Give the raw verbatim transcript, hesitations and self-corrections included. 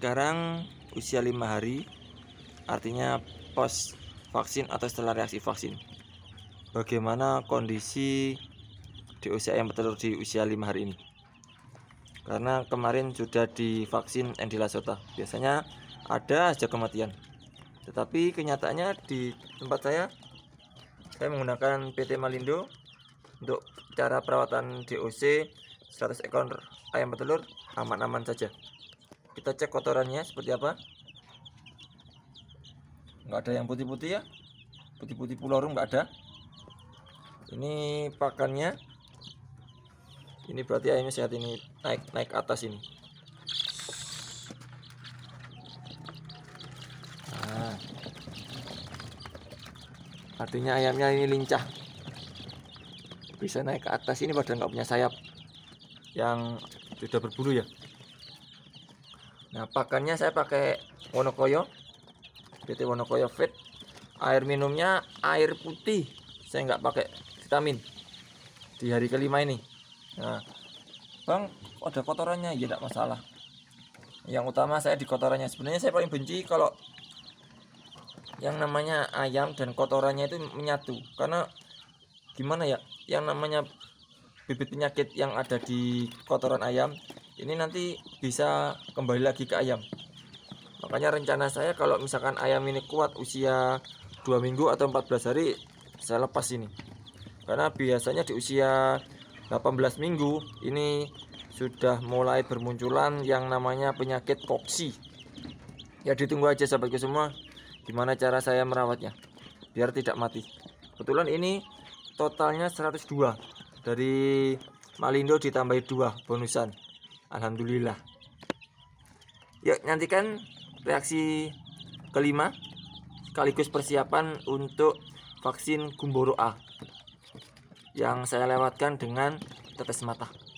sekarang usia lima hari, artinya post vaksin atau setelah reaksi vaksin. Bagaimana kondisi di usia yang bertelur di usia lima hari ini? Karena kemarin sudah divaksin N D Lasota, biasanya ada saja kematian. Tetapi kenyataannya di tempat saya, saya menggunakan P T. Malindo untuk cara perawatan D O C seratus ekor ayam petelur, aman-aman saja. Kita cek kotorannya seperti apa. Enggak ada yang putih-putih ya, putih-putih pulorum enggak ada. Ini pakannya, ini berarti ayamnya sehat, ini naik-naik atas ini. Nah, artinya ayamnya ini lincah, bisa naik ke atas. Ini padahal nggak punya sayap yang sudah berbulu ya. Nah, pakannya saya pakai Wonokoyo, P T Wonokoyo Fit. Air minumnya air putih, saya nggak pakai vitamin di hari kelima ini. Nah, bang, ada kotorannya ya, tidak masalah. Yang utama saya di kotorannya. Sebenarnya saya paling benci kalau yang namanya ayam dan kotorannya itu menyatu, karena gimana ya, yang namanya bibit penyakit yang ada di kotoran ayam ini nanti bisa kembali lagi ke ayam. Makanya rencana saya kalau misalkan ayam ini kuat usia dua minggu atau empat belas hari, saya lepas ini. Karena biasanya di usia delapan belas minggu ini sudah mulai bermunculan yang namanya penyakit koksi. Ya, ditunggu aja sahabatku semua, gimana cara saya merawatnya biar tidak mati. Kebetulan ini totalnya seratus dua dari Malindo ditambahi dua bonusan. Alhamdulillah. Yuk, nantikan reaksi kelima sekaligus persiapan untuk vaksin Gumboro A yang saya lewatkan dengan tetes mata.